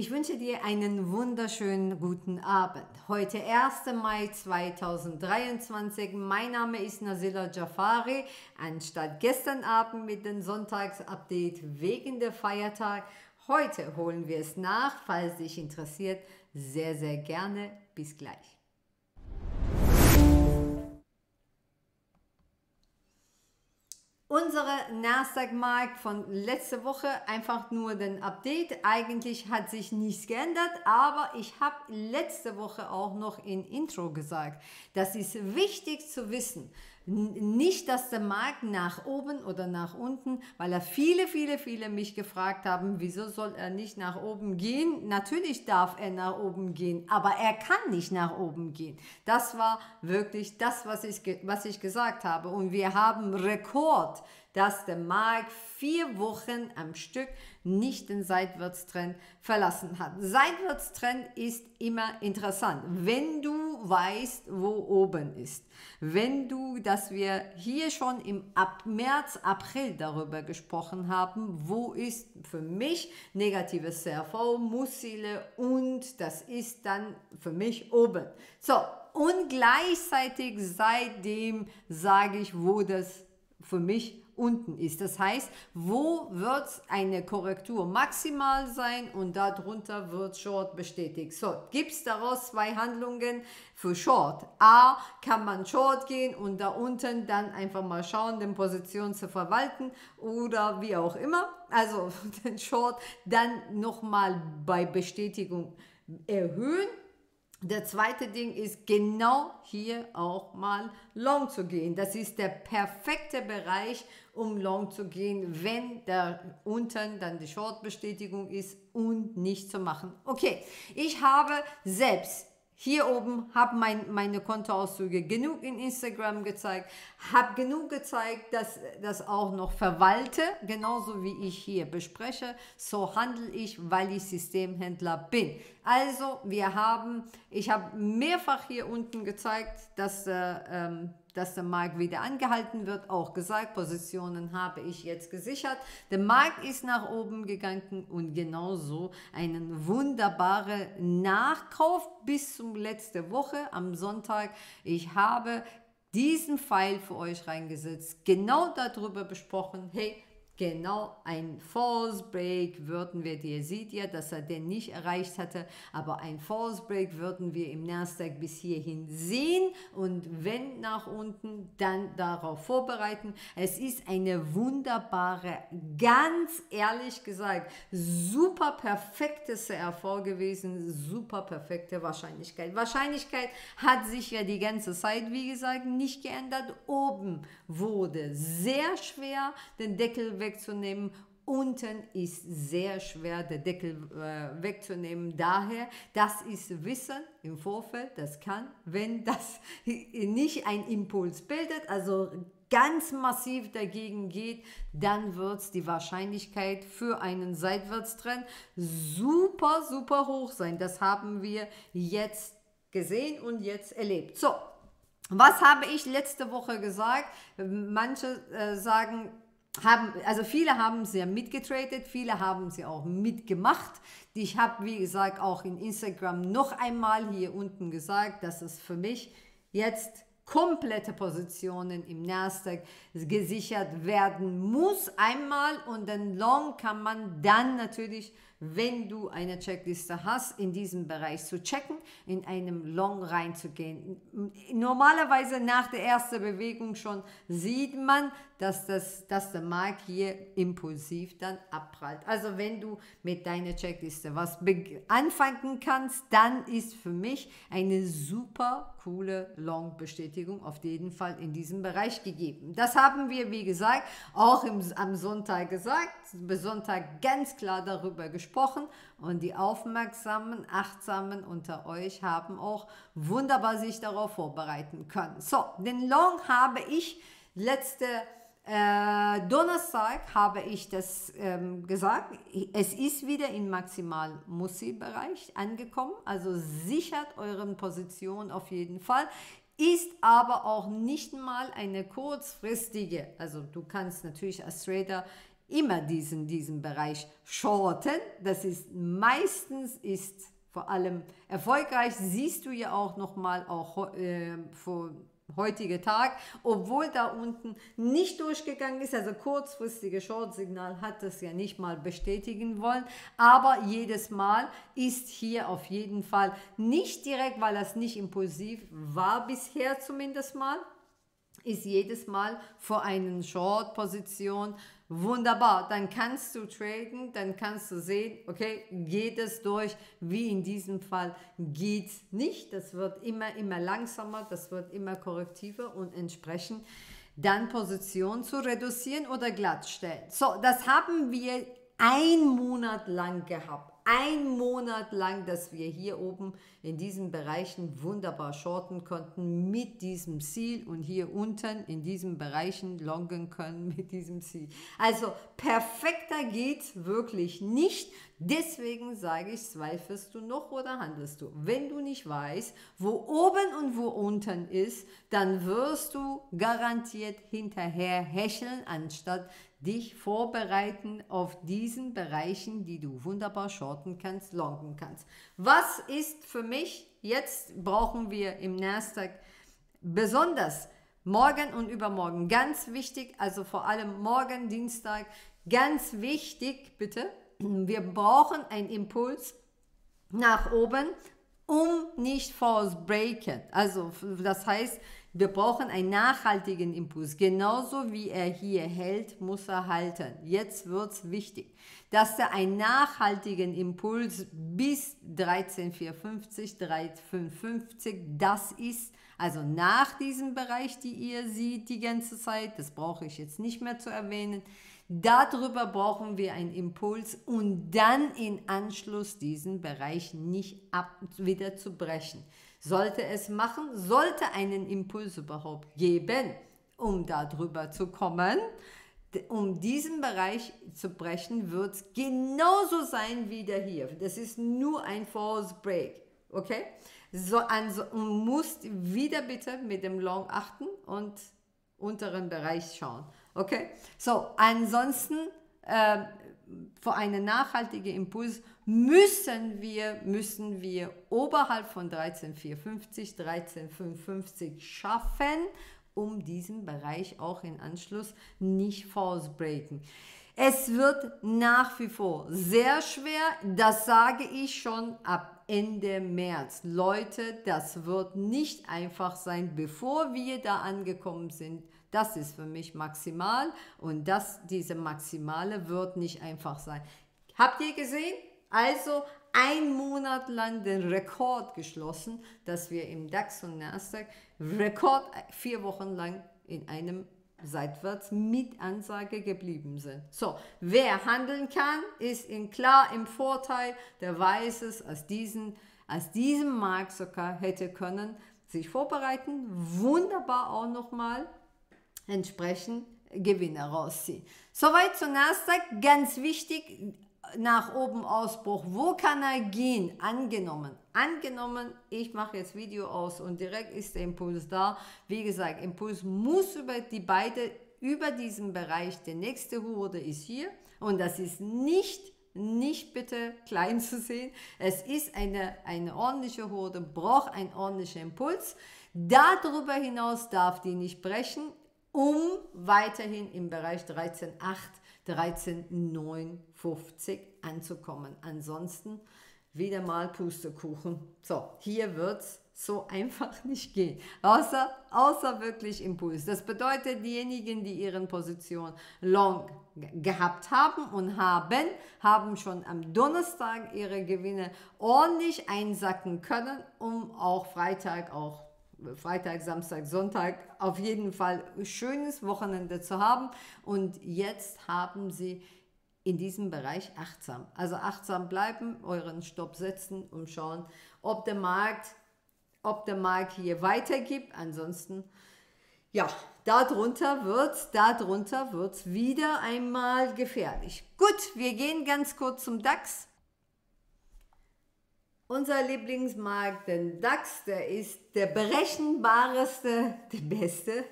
Ich wünsche dir einen wunderschönen guten Abend. Heute 1. Mai 2023. Mein Name ist Nazila Jafari. Anstatt gestern Abend mit dem Sonntagsupdate wegen der Feiertag, heute holen wir es nach. Falls dich interessiert, sehr, sehr gerne. Bis gleich. Unsere Nasdaq-Markt von letzter Woche, einfach nur den Update. Eigentlich hat sich nichts geändert, aber ich habe letzte Woche auch noch im Intro gesagt, das ist wichtig zu wissen. Nicht, dass der Markt nach oben oder nach unten, weil er viele mich gefragt haben, wieso soll er nicht nach oben gehen? Natürlich darf er nach oben gehen, aber er kann nicht nach oben gehen. Das war wirklich das, was ich gesagt habe. Und wir haben Rekord, dass der Markt 4 Wochen am Stück nicht den Seitwärtstrend verlassen hat. Seitwärtstrend ist immer interessant, wenn du weißt, wo oben ist. Wenn du, dass wir hier schon im März, April darüber gesprochen haben, wo ist für mich negatives CRV, Mussziele, und das ist dann für mich oben. So, und gleichzeitig seitdem sage ich, wo das für mich unten ist. Das heißt, wo wird eine Korrektur maximal sein und darunter wird Short bestätigt. So, gibt es daraus zwei Handlungen für Short. A, kann man Short gehen und da unten dann einfach mal schauen, den Position zu verwalten oder wie auch immer. Also den Short dann nochmal bei Bestätigung erhöhen. Der zweite Ding ist, genau hier auch mal long zu gehen. Das ist der perfekte Bereich, um long zu gehen, wenn da unten dann die Short-Bestätigung ist und nicht zu machen. Okay, ich habe selbst hier oben meine Kontoauszüge genug in Instagram gezeigt, habe genug gezeigt, dass das auch noch verwalte, genauso wie ich hier bespreche. So handle ich, weil ich Systemhändler bin. Also ich habe mehrfach hier unten gezeigt, dass der Markt wieder angehalten wird, auch gesagt, Positionen habe ich jetzt gesichert. Der Markt ist nach oben gegangen und genauso einen wunderbaren Nachkauf bis zum letzten Woche am Sonntag. Ich habe diesen Pfeil für euch reingesetzt, genau darüber besprochen, hey, genau, ein False Break würden wir, ihr seht ja, dass er den nicht erreicht hatte, aber ein False Break würden wir im Nasdaq bis hierhin sehen und wenn nach unten, dann darauf vorbereiten. Es ist eine wunderbare, ganz ehrlich gesagt, super perfekte CRV gewesen, super perfekte Wahrscheinlichkeit. Wahrscheinlichkeit hat sich ja die ganze Zeit, wie gesagt, nicht geändert. Oben wurde sehr schwer, den Deckel wegzunehmen. Unten ist sehr schwer, den Deckel wegzunehmen. Daher, das ist Wissen im Vorfeld, das kann, wenn das nicht einen Impuls bildet, also ganz massiv dagegen geht, dann wird die Wahrscheinlichkeit für einen Seitwärtstrend super, super hoch sein. Das haben wir jetzt gesehen und jetzt erlebt. So, was habe ich letzte Woche gesagt? Manche viele haben sie ja mitgetradet, viele haben sie auch mitgemacht. Ich habe, wie gesagt, auch in Instagram noch einmal hier unten gesagt, dass es für mich jetzt komplette Positionen im Nasdaq gesichert werden muss einmal, und den Long kann man dann natürlich, wenn du eine Checkliste hast, in diesem Bereich zu checken, in einem Long reinzugehen. Normalerweise nach der ersten Bewegung schon sieht man, dass der Markt hier impulsiv dann abprallt. Also wenn du mit deiner Checkliste was anfangen kannst, dann ist für mich eine super coole Long-Bestätigung auf jeden Fall in diesem Bereich gegeben. Das haben wir, wie gesagt, auch am Sonntag gesagt, bis Sonntag ganz klar darüber gesprochen, und die aufmerksamen, achtsamen unter euch haben auch wunderbar sich darauf vorbereiten können. So, den Long habe ich letzte Donnerstag habe ich das gesagt, es ist wieder im Maximal-Mussi-Bereich angekommen, also sichert euren Position auf jeden Fall, ist aber auch nicht mal eine kurzfristige, also du kannst natürlich als Trader immer diesen Bereich shorten. Das ist meistens vor allem erfolgreich, siehst du ja auch nochmal vor heutigen Tag, obwohl da unten nicht durchgegangen ist, also kurzfristige Short-Signal hat das ja nicht mal bestätigen wollen, aber jedes Mal ist hier auf jeden Fall nicht direkt, weil das nicht impulsiv war bisher zumindest mal, ist jedes Mal vor einer Short-Position wunderbar, dann kannst du traden, dann kannst du sehen, okay, geht es durch, wie in diesem Fall geht es nicht, das wird immer langsamer, das wird immer korrektiver und entsprechend dann Position zu reduzieren oder glattstellen. So, das haben wir einen Monat lang gehabt. Ein Monat lang, dass wir hier oben in diesen Bereichen wunderbar shorten konnten mit diesem Ziel und hier unten in diesen Bereichen longen können mit diesem Ziel. Also perfekter geht's wirklich nicht. Deswegen sage ich, zweifelst du noch oder handelst du? Wenn du nicht weißt, wo oben und wo unten ist, dann wirst du garantiert hinterher hecheln, anstatt dich vorbereiten auf diesen Bereichen, die du wunderbar shorten kannst, longen kannst. Was ist für mich, jetzt brauchen wir im Nasdaq besonders morgen und übermorgen, ganz wichtig, also vor allem morgen, Dienstag, ganz wichtig, bitte, wir brauchen einen Impuls nach oben, um nicht false breaken. Also das heißt, wir brauchen einen nachhaltigen Impuls. Genauso wie er hier hält, muss er halten. Jetzt wird es wichtig, dass er einen nachhaltigen Impuls bis 13,450, 13,550, das ist also nach diesem Bereich, die ihr seht die ganze Zeit, das brauche ich jetzt nicht mehr zu erwähnen. Darüber brauchen wir einen Impuls und dann in Anschluss diesen Bereich nicht wieder zu brechen. Sollte es machen, sollte einen Impuls überhaupt geben, um darüber zu kommen, um diesen Bereich zu brechen, wird es genauso sein wie der hier. Das ist nur ein False Break, okay? So, also musst wieder bitte mit dem Long achten und unteren Bereich schauen. Okay, so ansonsten für einen nachhaltigen Impuls müssen wir oberhalb von 13,450, 13,550 schaffen, um diesen Bereich auch in Anschluss nicht false breaken. Es wird nach wie vor sehr schwer, das sage ich schon ab Ende März. Leute, das wird nicht einfach sein, bevor wir da angekommen sind. Das ist für mich maximal und diese Maximale wird nicht einfach sein. Habt ihr gesehen? Also ein Monat lang den Rekord geschlossen, dass wir im DAX und Nasdaq Rekord 4 Wochen lang in einem seitwärts mit Ansage geblieben sind. So, wer handeln kann, ist klar im Vorteil, der weiß es, aus diesem Markt sogar hätte können, sich vorbereiten, wunderbar auch nochmal entsprechend Gewinne rausziehen. Soweit zu Nasdaq, ganz wichtig, nach oben Ausbruch, wo kann er gehen? Angenommen, ich mache jetzt Video aus und direkt ist der Impuls da. Wie gesagt, Impuls muss über diesen Bereich, der nächste Hürde ist hier und das ist nicht bitte klein zu sehen, es ist eine ordentliche Hürde, braucht einen ordentlichen Impuls. Darüber hinaus darf die nicht brechen, um weiterhin im Bereich 13,8, 13,950 anzukommen. Ansonsten wieder mal Pustekuchen. So, hier wird es so einfach nicht gehen, außer wirklich Impuls. Das bedeutet, diejenigen, die ihren Position long gehabt haben und haben schon am Donnerstag ihre Gewinne ordentlich einsacken können, um auch Freitag, Samstag, Sonntag auf jeden Fall ein schönes Wochenende zu haben. Und jetzt haben sie in diesem Bereich achtsam. Also achtsam bleiben, euren Stopp setzen und schauen, ob der Markt hier weitergibt. Ansonsten, ja, darunter wird's wieder einmal gefährlich. Gut, wir gehen ganz kurz zum DAX. Unser Lieblingsmarkt, den DAX, der ist der berechenbareste, der beste.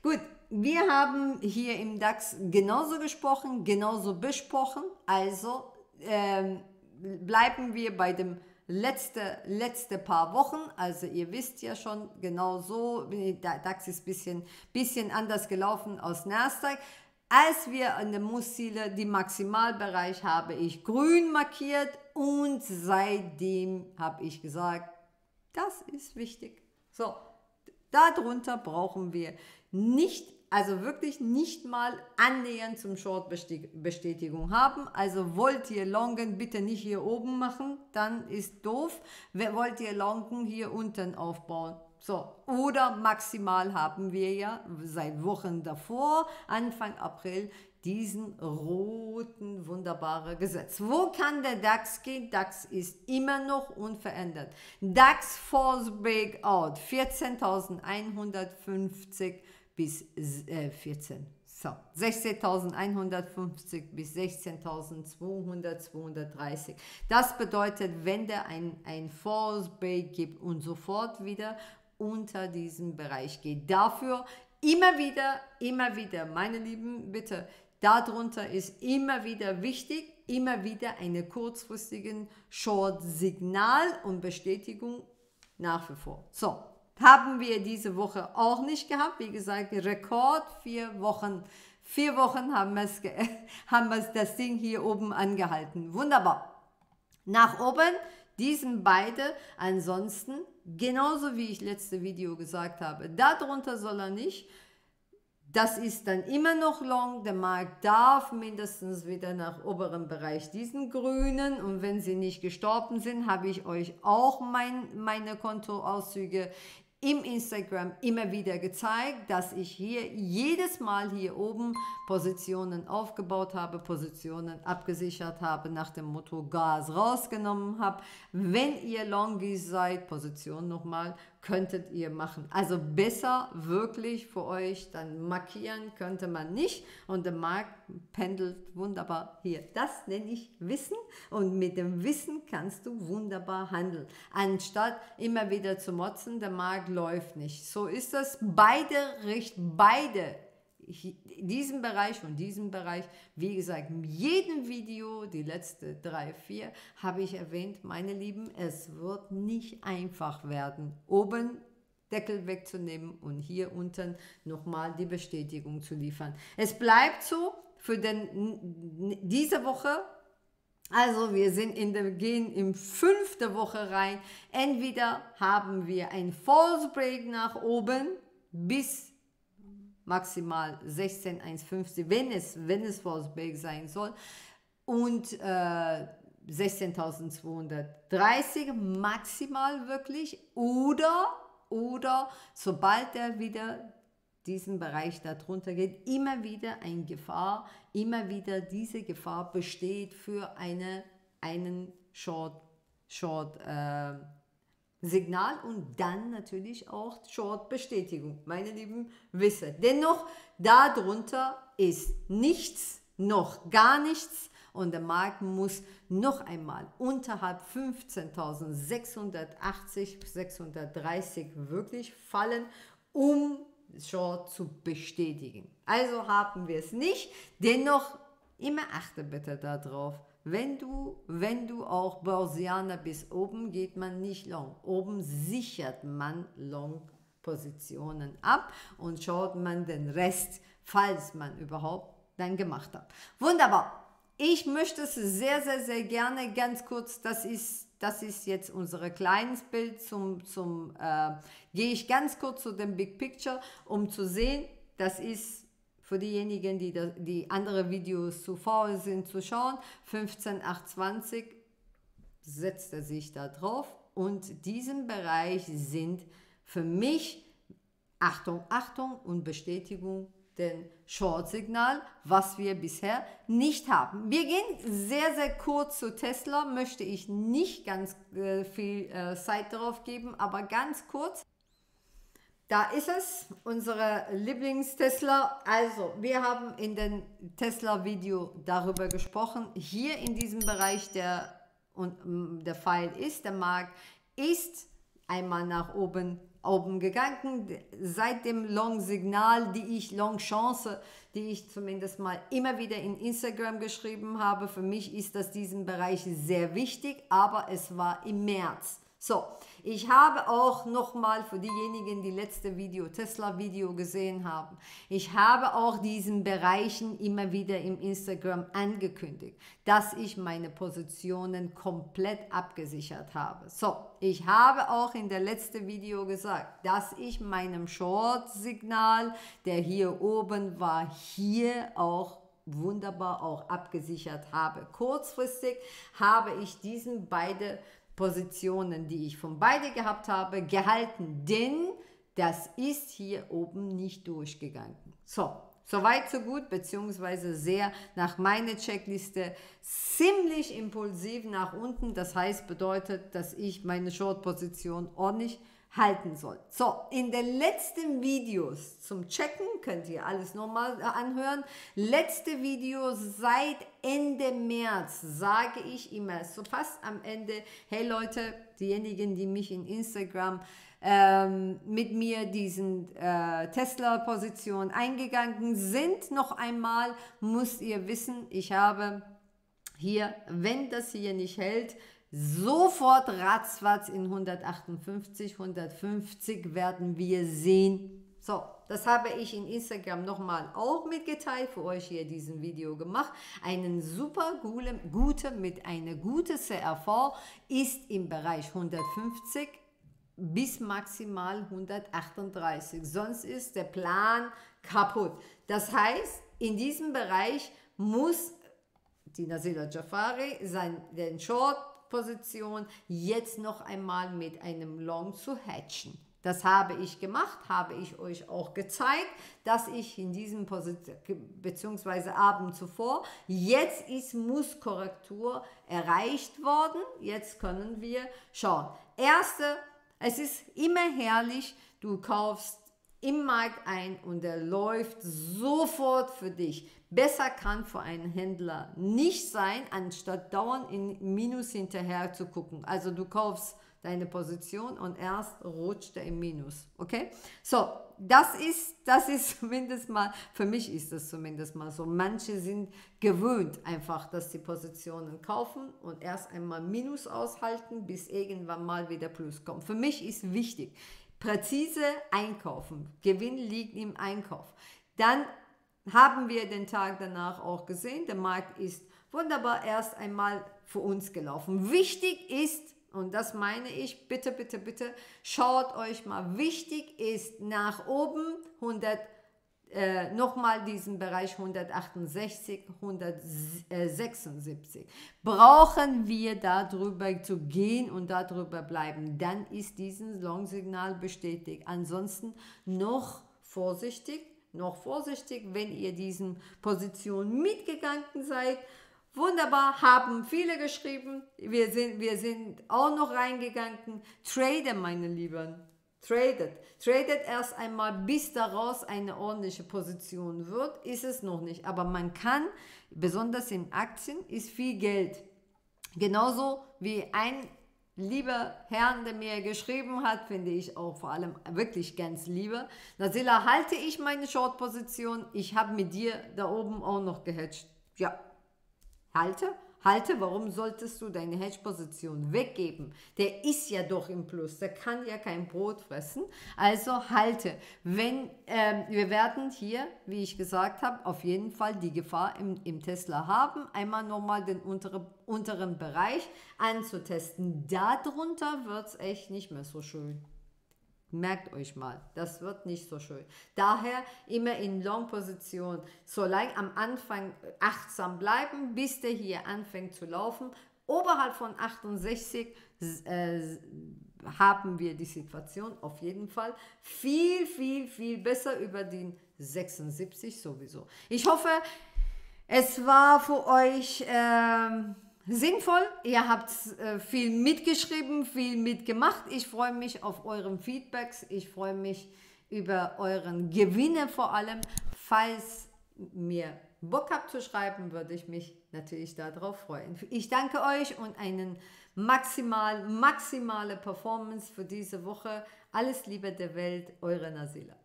Gut, wir haben hier im DAX genauso gesprochen, genauso besprochen. Also bleiben wir bei dem letzte paar Wochen. Also ihr wisst ja schon, genau so, der DAX ist ein bisschen anders gelaufen als Nasdaq. Als wir an der Mussziele die Maximalbereich habe ich grün markiert und seitdem habe ich gesagt, das ist wichtig. So, darunter brauchen wir nicht, also wirklich nicht mal annähernd zum Short-Bestätigung haben. Also wollt ihr longen, bitte nicht hier oben machen, dann ist doof. Wollt ihr longen, hier unten aufbauen. So, oder maximal haben wir ja seit Wochen davor, Anfang April, diesen roten, wunderbaren Gesetz. Wo kann der DAX gehen? DAX ist immer noch unverändert. DAX Falls Breakout 14.150 bis 16.150 bis 16.230. Das bedeutet, wenn der ein Falls Break gibt und sofort wieder unter diesen Bereich geht. Dafür immer wieder, meine Lieben, bitte, darunter ist immer wieder wichtig, immer wieder eine kurzfristige Short-Signal und Bestätigung nach wie vor. So, haben wir diese Woche auch nicht gehabt. Wie gesagt, Rekord 4 Wochen. 4 Wochen haben wir das Ding hier oben angehalten. Wunderbar. Nach oben, diesen beide, ansonsten genauso wie ich letzte Video gesagt habe, darunter soll er nicht. Das ist dann immer noch long. Der Markt darf mindestens wieder nach oberen Bereich diesen grünen. Und wenn sie nicht gestorben sind, habe ich euch auch meine Kontoauszüge im Instagram immer wieder gezeigt, dass ich hier jedes Mal hier oben Positionen aufgebaut habe, Positionen abgesichert habe, nach dem Motto Gas rausgenommen habe. Wenn ihr Longies seid, Position nochmal, könntet ihr machen. Also besser wirklich für euch, dann markieren könnte man nicht und der Markt pendelt wunderbar hier. Das nenne ich Wissen und mit dem Wissen kannst du wunderbar handeln. Anstatt immer wieder zu motzen, der Markt läuft nicht. So ist das. Beide, diesen Bereich und diesen Bereich, wie gesagt, in jedem Video, die letzten 3, 4, habe ich erwähnt, meine Lieben, es wird nicht einfach werden, oben Deckel wegzunehmen und hier unten nochmal die Bestätigung zu liefern. Es bleibt so für diese Woche. Also wir sind gehen in 5. Woche rein. Entweder haben wir ein False Break nach oben bis maximal 16.150, wenn es False Break sein soll, und 16.230 maximal wirklich, oder sobald er wieder diesen Bereich darunter geht, immer wieder eine Gefahr, immer wieder diese Gefahr besteht für einen Short-Signal und dann natürlich auch Short-Bestätigung. Meine Lieben, wisse, dennoch, darunter ist nichts, noch gar nichts. Und der Markt muss noch einmal unterhalb 15.680, 630 wirklich fallen, um Short zu bestätigen. Also haben wir es nicht. Dennoch, immer achte bitte darauf, wenn du auch Börsianer bist, oben geht man nicht long. Oben sichert man Long-Positionen ab und schaut man den Rest, falls man überhaupt dann gemacht hat. Wunderbar. Ich möchte es sehr, sehr, sehr gerne, ganz kurz, das ist jetzt unser kleines Bild, gehe ich ganz kurz zu dem Big Picture, um zu sehen, das ist für diejenigen, die andere Videos zu faul sind zu schauen, 15.820 setzt er sich da drauf und diesen Bereich sind für mich, Achtung, Achtung und Bestätigung, den Short-Signal, was wir bisher nicht haben. Wir gehen sehr, sehr kurz zu Tesla, möchte ich nicht ganz viel Zeit darauf geben, aber ganz kurz. Da ist es, unsere Lieblings-Tesla. Also, wir haben in dem Tesla-Video darüber gesprochen. Hier in diesem Bereich, der Pfeil ist, der Markt ist einmal nach oben gegangen. Seit dem Long-Signal, Long-Chance, die ich zumindest mal immer wieder in Instagram geschrieben habe, für mich ist das diesen Bereich sehr wichtig, aber es war im März. So, ich habe auch nochmal für diejenigen, die letzte Tesla-Video gesehen haben, ich habe auch diesen Bereichen immer wieder im Instagram angekündigt, dass ich meine Positionen komplett abgesichert habe. So, ich habe auch in der letzten Video gesagt, dass ich meinem Short-Signal, der hier oben war, hier auch wunderbar abgesichert habe. Kurzfristig habe ich diesen beiden Positionen, die ich von beide gehabt habe, gehalten, denn das ist hier oben nicht durchgegangen. So, soweit so gut, beziehungsweise sehr nach meiner Checkliste ziemlich impulsiv nach unten, das heißt, bedeutet, dass ich meine Short-Position ordentlich halten soll. So, in den letzten Videos zum Checken, könnt ihr alles nochmal anhören, letzte Video seit Ende März, sage ich immer, so fast am Ende, hey Leute, diejenigen, die mich in Instagram mit mir diesen Tesla-Position eingegangen sind, noch einmal, müsst ihr wissen, ich habe hier, wenn das hier nicht hält, sofort ratzfatz in 158, 150 werden wir sehen. So, das habe ich in Instagram nochmal auch mitgeteilt, für euch hier diesen Video gemacht. Einen super gute mit einer guten CRV ist im Bereich 150 bis maximal 138. Sonst ist der Plan kaputt. Das heißt, in diesem Bereich muss die Nazila Jafari den Short Position jetzt noch einmal mit einem Long zu hatchen. Das habe ich gemacht, habe ich euch auch gezeigt, dass ich in diesem beziehungsweise Abend zuvor, jetzt ist Muss-Korrektur erreicht worden, jetzt können wir schauen. Erste, es ist immer herrlich, du kaufst im Markt ein und er läuft sofort für dich. Besser kann für einen Händler nicht sein, anstatt dauernd in Minus hinterher zu gucken. Also du kaufst deine Position und erst rutscht er im Minus. Okay? So, das ist zumindest mal, für mich ist das zumindest mal so. Manche sind gewöhnt einfach, dass sie Positionen kaufen und erst einmal Minus aushalten, bis irgendwann mal wieder Plus kommt. Für mich ist wichtig, präzise einkaufen. Gewinn liegt im Einkauf. Dann haben wir den Tag danach auch gesehen, der Markt ist wunderbar erst einmal für uns gelaufen. Wichtig ist, und das meine ich, bitte, bitte, bitte, schaut euch mal, wichtig ist nach oben nochmal diesen Bereich 168, 176. Brauchen wir darüber zu gehen und darüber bleiben, dann ist dieses Long-Signal bestätigt. Ansonsten noch vorsichtig, wenn ihr diesen Positionen mitgegangen seid. Wunderbar, haben viele geschrieben, wir sind auch noch reingegangen. Trader, meine Lieben. Tradet erst einmal, bis daraus eine ordentliche Position wird, ist es noch nicht. Aber man kann, besonders in Aktien, ist viel Geld. Genauso wie ein lieber Herr, der mir geschrieben hat, finde ich auch vor allem wirklich ganz lieber. Nazila, halte ich meine Short-Position? Ich habe mit dir da oben auch noch gehatcht. Ja, halte, warum solltest du deine Hedge-Position weggeben? Der ist ja doch im Plus, der kann ja kein Brot fressen. Also halte. Wir werden hier, wie ich gesagt habe, auf jeden Fall die Gefahr im Tesla haben, einmal nochmal den unteren Bereich anzutesten. Darunter wird es echt nicht mehr so schön. Merkt euch mal, das wird nicht so schön. Daher immer in Long-Position, solange am Anfang achtsam bleiben, bis der hier anfängt zu laufen. Oberhalb von 68 haben wir die Situation auf jeden Fall viel, viel, viel besser über den 76 sowieso. Ich hoffe, es war für euch sinnvoll, ihr habt viel mitgeschrieben, viel mitgemacht. Ich freue mich auf euren Feedbacks, ich freue mich über euren Gewinne vor allem. Falls mir Bock habt zu schreiben, würde ich mich natürlich darauf freuen. Ich danke euch und eine maximale Performance für diese Woche. Alles Liebe der Welt, eure Nazila.